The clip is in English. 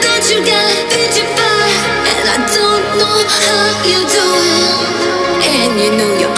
that you got, and I don't know how you do it. And you know you're